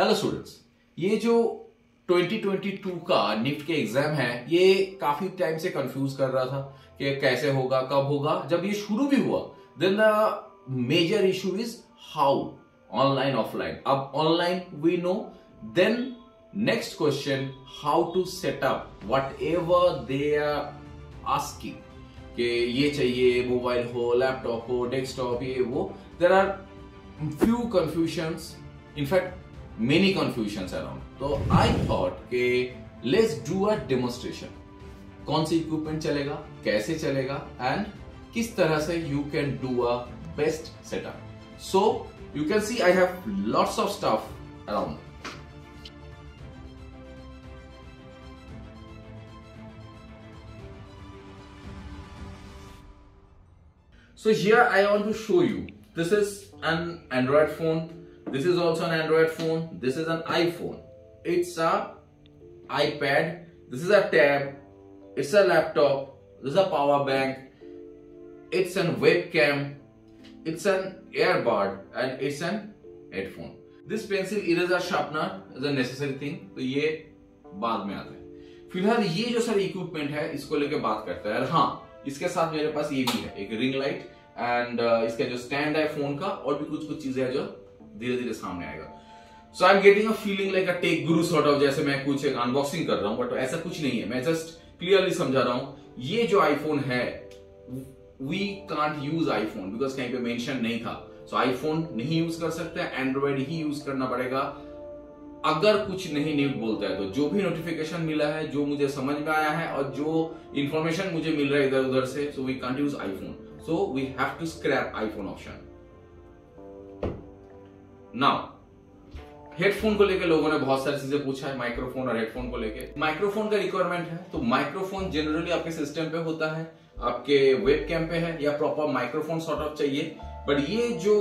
Hello students, ये जो 2022 का निफ्ट के एग्जाम है ये काफी टाइम से कंफ्यूज कर रहा था कि कैसे होगा, कब होगा। जब ये शुरू भी हुआ then the major issue is how online offline. अब online we know, then next question how to set up what ever they are asking कि ये चाहिए, मोबाइल हो, लैपटॉप हो, डेस्कटॉप, ये वो। There are few confusions, in fact many confusions around. तो I thought के let's do a demonstration. कौन सी equipment चलेगा, कैसे चलेगा and किस तरह से you can do a best setup. So you can see I have lots of stuff around. So here I want to show you. This is an Android phone. This is also an Android phone. This is an iPhone. It's a iPad. This is a tab. It's a laptop. This is a power bank. It's an webcam. It's an earbud and it's an headphone. This pencil eraser sharpener is a necessary thing. तो ये बाद में आता है। फिलहाल ये जो सारी equipment है इसको लेके बात करते हैं। हाँ, इसके साथ मेरे पास ये भी है, एक रिंग लाइट एंड इसका जो स्टैंड है फोन का, और भी कुछ कुछ चीजें है जो धीरे धीरे सामने आएगा। So I am getting a feeling like a tech Guru sort of, जैसे मैं कुछ एक अनबॉक्सिंग कर रहा हूं, बट ऐसा कुछ नहीं है। मैं जस्ट क्लियरली समझा रहा हूं, ये जो आईफोन है we can't use iPhone because कहीं पे मेंशन नहीं था। सो आईफोन नहीं यूज कर सकते, एंड्रॉइड ही यूज करना पड़ेगा। अगर कुछ नहीं निफ्ट बोलता है तो जो भी नोटिफिकेशन मिला है, जो मुझे समझ में आया है और जो इंफॉर्मेशन मुझे मिल रहा है इधर उधर से, so we can't use iPhone. So we have to scrap iPhone option. Now headphone को लेके लोगों ने बहुत सारी चीजें पूछा है, माइक्रोफोन और हेडफोन को लेके। माइक्रोफोन का रिक्वायरमेंट है, तो माइक्रोफोन जनरली आपके सिस्टम पे होता है, आपके वेबकैम पे है, या प्रॉपर माइक्रोफोन सॉर्ट ऑफ चाहिए। बट ये जो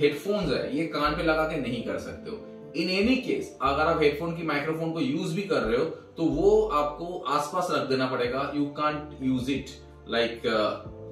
हेडफोन्स है ये कान पे लगा के नहीं कर सकते हो। इन एनी केस अगर आप हेडफोन की माइक्रोफोन को यूज भी कर रहे हो तो वो आपको आसपास रख देना पड़ेगा। You can't use it like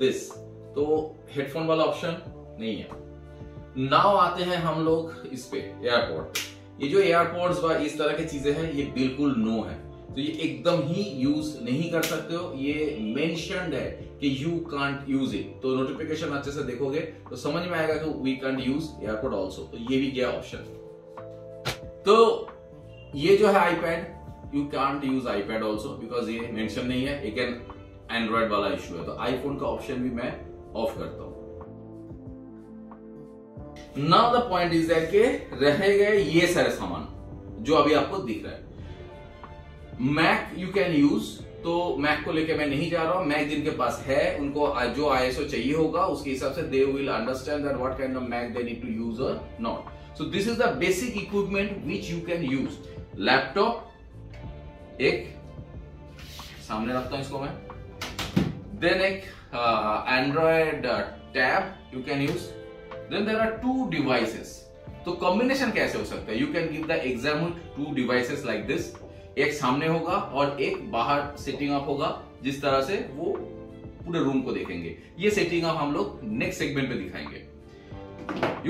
this. तो हेडफोन वाला ऑप्शन नहीं है। नाव आते हैं हम लोग इस पे, एयरपोर्ट। ये जो एयरपोर्ट्स व इस तरह की चीजें हैं ये बिल्कुल नो है, तो ये एकदम ही यूज नहीं कर सकते हो। ये मेंशन्ड है कि यू कांट यूज इट, तो नोटिफिकेशन अच्छे से देखोगे तो समझ में आएगा कि we can't use airport also. तो ये भी गया ऑप्शन। तो ये जो है iPad, you can't use iPad also because ये मेंशन नहीं है, अगेन एंड्रॉइड वाला इश्यू है। तो आईफोन का ऑप्शन भी मैं ऑफ करता हूँ। Now the point is that के रह गए ये सारे सामान जो अभी आपको दिख रहा है। मैक यू कैन यूज, तो मैक को लेके मैं नहीं जा रहा हूं। मैक जिनके पास है उनको जो ISO चाहिए होगा उसके हिसाब से they will understand that what kind of Mac they need to use और not. So this is the basic equipment which you can use. Laptop एक सामने रखता हूं इसको मैं, देन एक Android tab you can use. Then there are two devices. तो combination कैसे हो सकता है? You can give the example two devices like this. एक सामने होगा और एक बाहर सेटिंग अप होगा, जिस तरह से वो पूरे रूम को देखेंगे। ये सेटिंग अप हम लोग नेक्स्ट सेगमेंट में दिखाएंगे।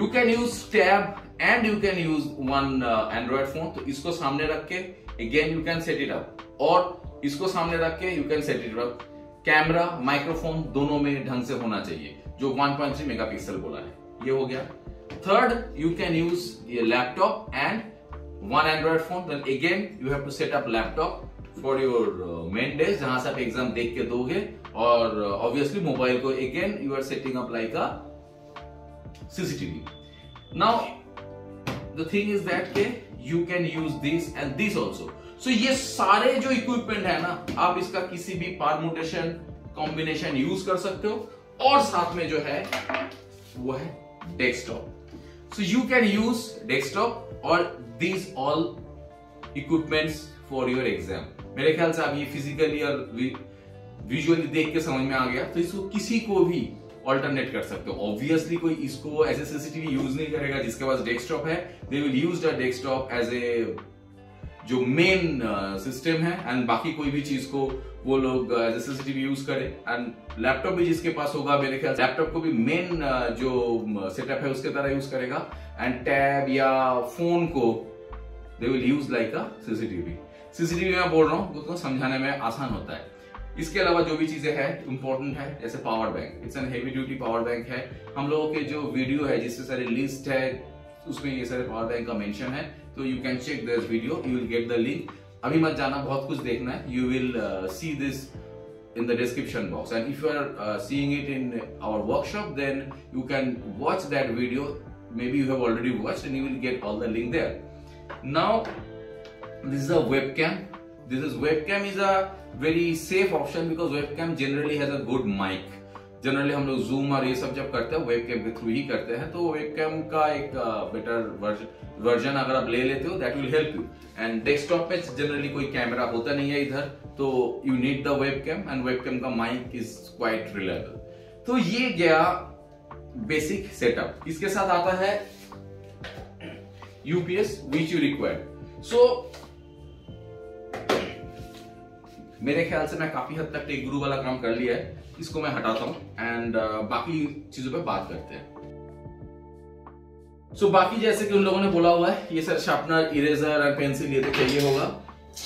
You can use tab and you can use one Android phone. तो इसको सामने रख के again you can set it up, और इसको सामने रख के you can set it up. Camera, microphone दोनों में ढंग से होना चाहिए, जो 1.3 मेगापिक्सल बोला है, ये हो गया। थर्ड, यू कैन यूज ये laptop and one Android phone. Then again you have to set up laptop for your main days, जहां से आप एग्जाम देख के दोगे, और ऑब्वियसली मोबाइल को again you are setting up like a CCTV. Now the thing is that के you can use this and this also. So ये सारे जो इक्विपमेंट है ना, आप इसका किसी भी परमुटेशन कॉम्बिनेशन यूज कर सकते हो। और साथ में जो है वो है desktop. So you can use desktop और these all equipments for your exam. मेरे ख्याल से आप ये फिजिकली और विजुअली देख के समझ में आ गया, तो इसको किसी को भी ऑल्टरनेट कर सकते हो। ऑब्वियसली कोई इसको एज ए सीसीटीवी यूज नहीं करेगा, जिसके पास डेस्कटॉप है they will use the desktop as a जो मेन सिस्टम है, एंड बाकी कोई भी चीज को वो लोग सीसीटीवी यूज करें। एंड लैपटॉप भी जिसके पास होगा, मेरे ख्याल लैपटॉप को भी मेन जो सेटअप है उसके तरह यूज करेगा, एंड टैब या फोन को they will use like a CCTV. CCTV मैं बोल रहा हूँ उसको समझाने में आसान होता है। इसके अलावा जो भी चीजें हैं इंपॉर्टेंट है, जैसे power bank, it's an heavy duty power bank है। हम लोगों के जो वीडियो है जिससे सारे लिस्ट है उसमें ये सारे पावर बैंक का मेंशन है, तो you can check this video, you will get the link. अभी मत जाना, बहुत कुछ देखना है, you will see this in the description box, and if you are seeing it in our workshop, then you can watch that video, maybe you have already watched, and you will get all the link there. Now this is a webcam. Webcam is a very safe option because webcam generally has a good mic. Generally हम लोग zoom और ये सब जब करते हैं webcam के through ही करते हैं, तो webcam का एक better version अगर आप ले लेते हो that will help you, and desktop पे generally कोई कैमरा होता नहीं है इधर, तो you need the webcam and webcam का mic is quite reliable। तो ये गया basic setup। इसके साथ आता है UPS which you require। So मेरे ख्याल से मैं काफी हद तक टेक गुरु वाला काम कर लिया है, इसको मैं हटाता हूँ एंड बाकी चीजों पे बात करते हैं। सो बाकी जैसे कि उन लोगों ने बोला हुआ है, ये सर शार्पनर, इरेजर और पेंसिल ये तो चाहिए होगा।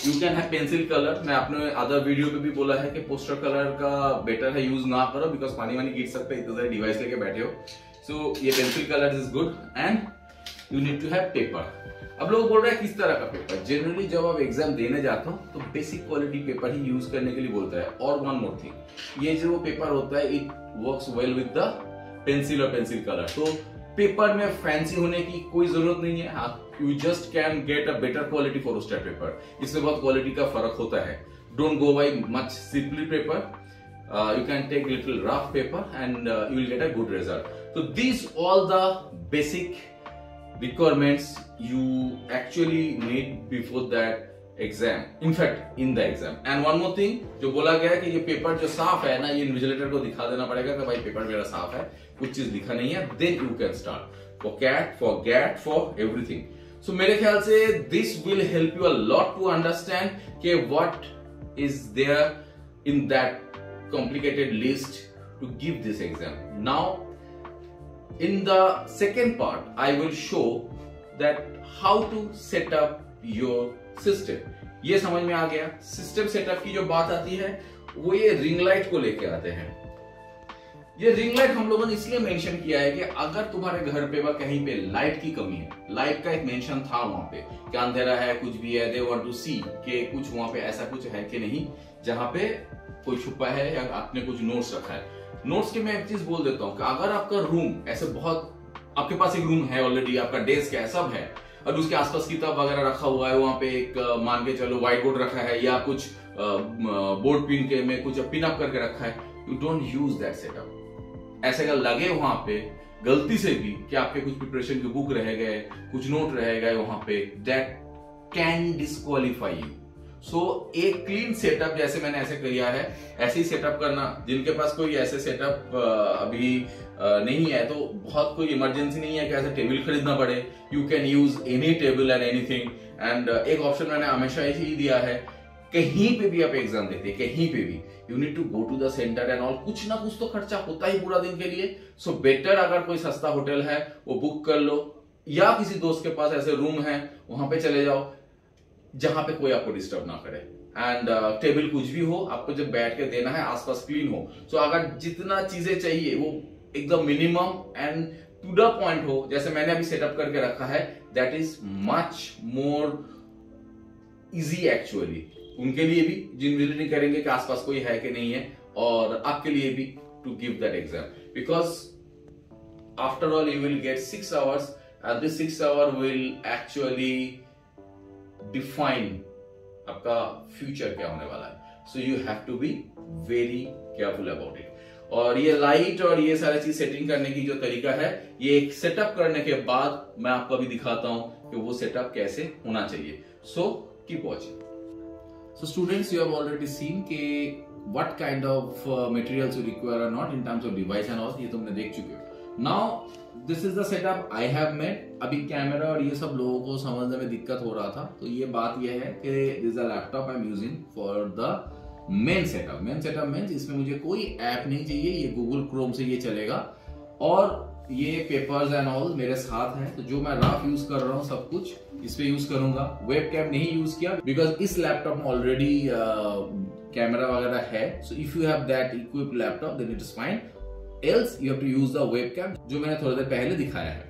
You can have pencil colour, मैं आपने अदर वीडियो पे भी बोला है कि पोस्टर कलर का बेटर है यूज ना करो बिकॉज पानी वानी गिर सकता है, इतने सारे डिवाइस लेके बैठे हो। सो ये pencil colour is good and you need to have paper. अब लोग बोल रहे हैं किस तरह का पेपर। जनरली जब आप एग्जाम देने जाते हो तो बेसिक क्वालिटी पेपर ही यूज करने के लिए बोलता है। और वन मोर थिंग, ये जो पेपर होता है it works well with the pencil और पेंसिल कलर, तो पेपर में फैंसी होने की कोई जरूरत नहीं है। You just can get a better quality for state paper, इसमें बहुत क्वालिटी का फर्क होता है। Don't go by much simply paper, you can take little rough paper and you will get a good result. तो this all the basic requirements you actually need before that exam, in fact in the exam। and one more thing, जो बोला गया है कि ये paper जो साफ है ना, ये इन्विजिलेटर को दिखा देना पड़ेगा कि भाई पेपर मेरा साफ है, कुछ चीज लिखा नहीं है, then you can start for CAT, for GAT, for everything। so मेरे ख्याल से this will help you a lot to understand के what is there in that complicated list to give this exam। now in the second part I will show that how to set up your system। ये समझ में आ गया। System setup की जो बात आती है वो ये रिंग लाइट को लेके आते हैं। ये रिंग लाइट हम लोगों ने इसलिए मेंशन किया है कि अगर तुम्हारे घर पे व कहीं पे लाइट की कमी है, लाइट का एक मेंशन था वहां पे कि अंधेरा है, कुछ भी है, दे वांट टू सी कि कुछ वहां पे ऐसा कुछ है कि नहीं जहां पे कोई छुपा है या आपने कुछ नोट्स रखा है। नोट्स के मैं एक चीज बोल देता हूँ कि अगर आपका रूम ऐसे बहुत, आपके पास एक रूम है ऑलरेडी, आपका डेस्क है, सब है और उसके आसपास किताब वगैरह रखा हुआ है, वहां पे एक मान के चलो व्हाइट बोर्ड रखा है या कुछ बोर्ड पिन के में कुछ पिन अप करके रखा है, you don't use that setup. ऐसे अगर लगे वहां पे गलती से भी कि आपके कुछ प्रिपरेशन की बुक रह गए, कुछ नोट रह गए वहां पे, that can disqualify you. So एक क्लीन सेटअप जैसे मैंने ऐसे किया है, ऐसे ही सेटअप करना। जिनके पास कोई ऐसे सेटअप अभी नहीं है तो बहुत कोई इमरजेंसी नहीं है कि ऐसे टेबल खरीदना पड़े। You can use any table and anything. And एक ऑप्शन मैंने हमेशा ही दिया है, कहीं पे भी आप एग्जाम देते हैं, कहीं पे भी you need to go to the centre and all, कुछ ना कुछ तो खर्चा होता ही पूरा दिन के लिए। सो बेटर अगर कोई सस्ता होटल है वो बुक कर लो, या किसी दोस्त के पास ऐसे रूम है वहां पे चले जाओ जहां पे कोई आपको डिस्टर्ब ना करे। एंड टेबल कुछ भी हो, आपको जब बैठ के देना है आसपास क्लीन हो। सो अगर जितना चीजें चाहिए वो एकदम minimum and to the point हो, जैसे मैंने अभी सेटअप करके रखा है, that is much more easy actually. उनके लिए भी जिन रिलेटिंग करेंगे कि आसपास कोई है कि नहीं है, और आपके लिए भी to give that exam, because after all you will get 6 hours and this 6 hour will actually define आपका फ्यूचर क्या होने वाला है। So you have to be very careful about it. और ये लाइट और ये सारी चीज सेटिंग करने की जो तरीका है, ये एक सेटअप करने के बाद मैं आपको भी दिखाता हूं कि वो सेटअप कैसे होना चाहिए। So keep watching. So students, you have already seen के what kind of materials you require और not in terms of device and all, ये तुमने देख चुके हो। Now this is the setup I have made। अभी कैमरा और ये सब लोगों को समझने में दिक्कत हो रहा था, तो ये बात ये है कि this is a laptop I'm using for the main setup। main setup means इसमें मुझे कोई ऐप नहीं चाहिए, ये Google Chrome से ये चलेगा। और ये papers and all मेरे साथ हैं, तो जो मैं रफ यूज कर रहा हूँ सब कुछ इस पे यूज करूंगा। वेब कैम नहीं यूज किया बिकॉज इस लैपटॉप में ऑलरेडी कैमरा वगैरह है। So if you have that equipped laptop then it is fine, else you have to use the webcam जो मैंने थोड़ी देर पहले दिखाया है।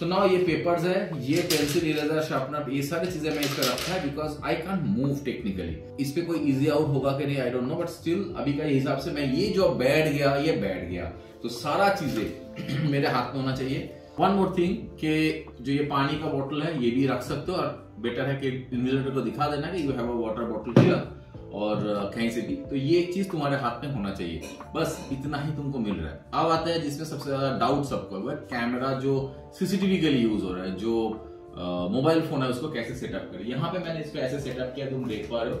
तो नाउ ये पेपर्स है, ये पेंसिल, इरेजर, शार्पनर, ये सारी चीजें मैं इसका रखा है because I can't move technically. इस पे कोई इजी आउट होगा कि नहीं I don't know, but still अभी का हिसाब से मैं ये जो बैठ गया तो सारा चीजें मेरे हाथ में होना चाहिए। वन मोर थिंग के जो ये पानी का बोतल है ये भी रख सकते हो, और बेटर है कि इन्विजिलेटर को दिखा देना कि यू हैव अ वाटर बोतल हियर, और कहीं से भी। तो ये एक चीज तुम्हारे हाथ में होना चाहिए, बस इतना ही तुमको मिल रहा है। अब आता है जिसमें सबसे ज्यादा डाउट सबको है, कैमरा जो सीसीटीवी के लिए यूज हो रहा है, जो मोबाइल फोन है उसको कैसे सेटअप करें। यहाँ पे मैंने इसको ऐसे सेटअप किया, तुम देख पा रहे हो।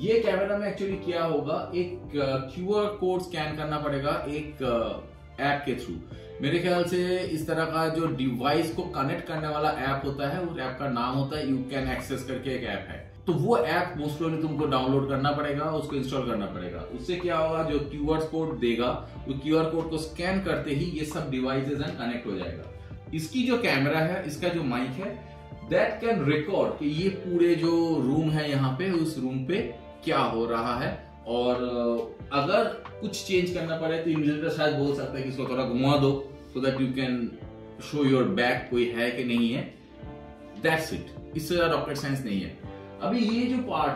ये कैमरा में एक्चुअली क्या होगा, एक QR कोड स्कैन करना पड़ेगा एक ऐप के थ्रू। मेरे ख्याल से इस तरह का जो डिवाइस को कनेक्ट करने वाला ऐप होता है, उस ऐप का नाम होता है यू कैन एक्सेस करके एक ऐप है। तो वो ऐप मोस्ट प्रोबेबली तुमको डाउनलोड करना पड़ेगा, उसको इंस्टॉल करना पड़ेगा। उससे क्या होगा, जो QR कोड देगा वो QR कोड को स्कैन करते ही ये सब डिवाइसेस एंड कनेक्ट हो जाएगा। इसकी जो कैमरा है, इसका जो माइक है, दैट कैन रिकॉर्ड कि ये पूरे जो रूम है यहाँ पे, उस रूम पे क्या हो रहा है। और अगर कुछ चेंज करना पड़े तो इन्विजिलेटर शायद बोल सकता है कि इसको थोड़ा घुमा दो so that you can show your back, कोई है कि नहीं है। दैट्स इट, इससे ज्यादा रॉकेट साइंस नहीं है। अभी ये जो पार्ट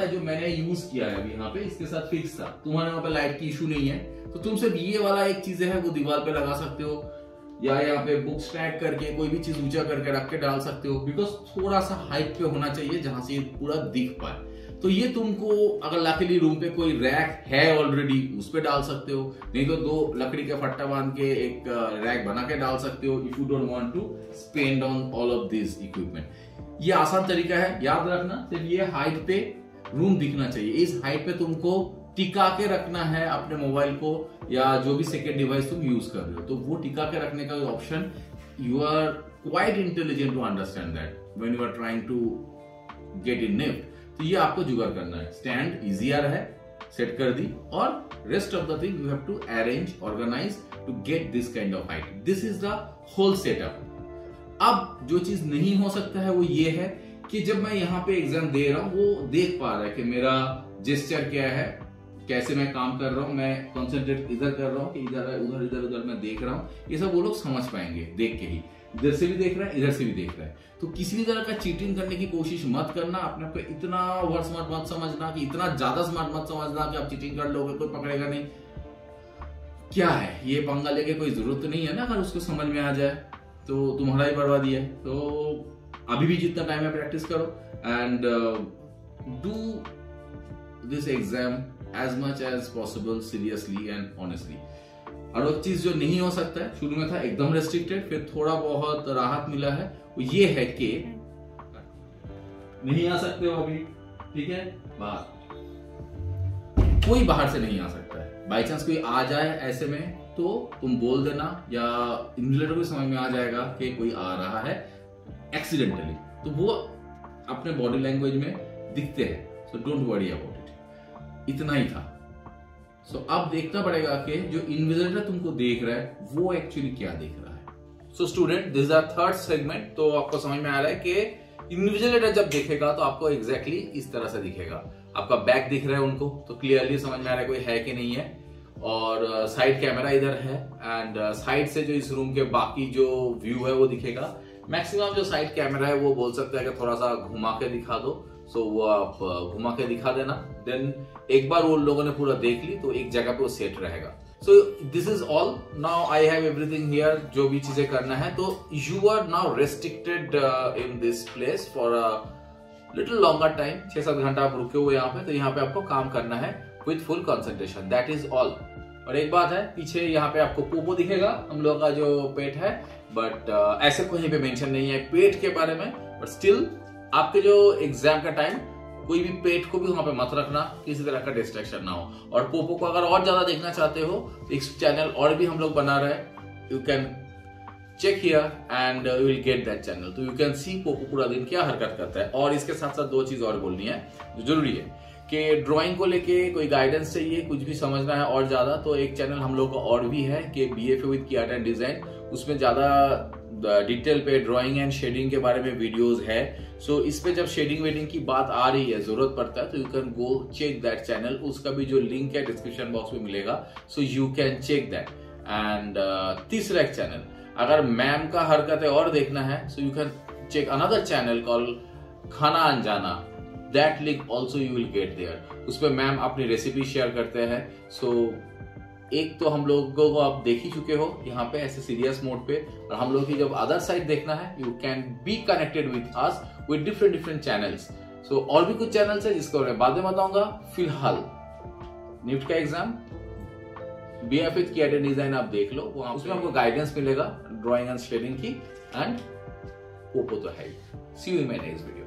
है जो मैंने यूज किया है अभी यहाँ पे, इसके साथ फिक्स था। तुम्हारे यहाँ पे लाइट की इशू नहीं है, तो तुम सिर्फ ये वाला एक चीज है वो दीवार पे लगा सकते हो, या यहाँ पे बुक्स टैग करके कोई भी चीज ऊंचा करके रख के डाल सकते हो, बिकॉज थोड़ा सा हाइट पे होना चाहिए जहां से ये पूरा दिख पाए। तो ये तुमको अगर लकड़ी रूम पे कोई रैक है ऑलरेडी उस पे डाल सकते हो, नहीं तो दो लकड़ी के फट्टा बांध के एक रैक बना के डाल सकते हो if you don't want to spend on all of this equipment. ये आसान तरीका है, याद रखना। सिर्फ ये हाइट पे रूम दिखना चाहिए, इस हाइट पे तुमको टिका के रखना है अपने मोबाइल को या जो भी सेकेंड डिवाइस तुम यूज कर रहे हो। तो वो टिका के रखने का option, you are quite intelligent to understand that when you are trying to get in NIFT. तो ये आपको जुगाड़ करना है। स्टैंड इजियर है, सेट कर दी, और rest of the thing you have to arrange, organise to get this kind of height. This is the whole setup. अब जो चीज नहीं हो सकता है वो ये है कि जब मैं यहाँ पे एग्जाम दे रहा हूँ वो देख पा रहा है कि मेरा जेस्चर क्या है, कैसे मैं काम कर रहा हूँ, मैं कंसंट्रेट इधर कर रहा हूँ कि इधर उधर मैं देख रहा हूँ। ये सब वो लोग समझ पाएंगे देख के ही, इधर से भी देख रहा है इधर से भी देख रहा है। तो किसी भी तरह का चीटिंग करने की कोशिश मत करना। अपने आप को इतना ओवर स्मार्ट मत समझना कि इतना ज्यादा स्मार्ट मत समझना कि आप चीटिंग कर लोगे कोई पकड़ेगा नहीं। क्या है ये पंगा लेके कोई जरूरत नहीं है ना, अगर उसको समझ में आ जाए तो तुम्हारा ही बर्बादी है। तो अभी भी जितना टाइम है प्रैक्टिस करो and do this exam as much as possible seriously and honestly। और वो चीज जो नहीं हो सकता है, शुरू में था एकदम रेस्ट्रिक्टेड, फिर थोड़ा बहुत राहत मिला है, वो ये है कि नहीं आ सकते हो अभी, ठीक है, बाहर कोई बाहर से नहीं आ सकता है। बाई चांस कोई आ जाए ऐसे में तो तुम बोल देना, या इन्विजिलेटर को समझ में आ जाएगा कि कोई आ रहा है एक्सीडेंटली, तो वो अपने बॉडी लैंग्वेज में दिखते हैं। सो डोंट वरी अबाउट, इतना ही था। सो अब देखना पड़ेगा कि जो इन्विजिलेटर तुमको देख रहा है वो एक्चुअली क्या देख रहा है। So student, this is the third segment. तो आपको समझ में आ रहा है कि इन्विजिलेटर जब देखेगा तो आपको एग्जैक्टली इस तरह से दिखेगा। आपका बैक दिख रहा है उनको, तो क्लियरली समझ में आ रहा है कोई है कि नहीं है। और साइड कैमरा इधर है एंड साइड से जो इस रूम के बाकी जो व्यू है वो दिखेगा। मैक्सिमम जो साइड कैमरा है वो बोल सकता है कि थोड़ा सा घुमा के दिखा दो, सो वो आप घुमा के दिखा देना। देन एक बार वो लोगों ने पूरा देख ली तो एक जगह पे वो सेट रहेगा। So this is all, now I have everything here. जो भी चीजें करना है, तो you are now restricted in this place for a little longer time. 6-7 घंटा आप रुके हुए यहाँ पे, तो यहाँ पे आपको काम करना है with full concentration, that is all. और एक बात है, पीछे यहाँ पे आपको पोपो दिखेगा, हम लोग का जो पेट है, बट ऐसे कहीं पे मेंशन नहीं है पेट के बारे में। बट स्टिल आपके जो एग्जाम का टाइम, कोई भी पेट को भी वहां पे मत रखना, किसी तरह का डिस्ट्रैक्शन ना हो। और पोपो को अगर और ज्यादा देखना चाहते हो तो एक चैनल और भी हम लोग बना रहे हैं, you can check here and you will get that channel. तो यू कैन सी पोपो पूरा दिन क्या हरकत करता है। और इसके साथ साथ दो चीज और बोलनी है जो जरूरी है, कि ड्राइंग को लेके कोई गाइडेंस चाहिए, कुछ भी समझना है और ज्यादा, तो एक चैनल हम लोग का और भी है कि BFA with QR and design. उसमें ज्यादा डिटेल पे ड्राइंग एंड शेडिंग के बारे में वीडियोस है। सो इस पे जब शेडिंग वेडिंग की बात आ रही है, जरूरत पड़ता है तो you can go check that channel, उसका भी जो लिंक है डिस्क्रिप्शन बॉक्स में मिलेगा। So you can check that. And तीसरा एक चैनल, अगर मैम का हरकतें और देखना है so you can check another channel call खाना अनजाना, that link also you will get there. उस पर मैम अपनी रेसिपी शेयर करते हैं। सो एक तो हम लोगों को आप देख ही चुके हो यहाँ पे ऐसे सीरियस मोड पे, और हम लोग की जब अदर साइड देखना है you can be connected with us with different different channels. So और भी कुछ चैनल्स है जिसको मैं बाद में बताऊंगा। फिलहाल निफ्ट का एग्जाम बीएफएच की एडेंट डिजाइन आप देख लो, वहां उसमें आपको गाइडेंस मिलेगा ड्रॉइंग एंड शेडिंग की, एंड वो तो है। See you in my next video.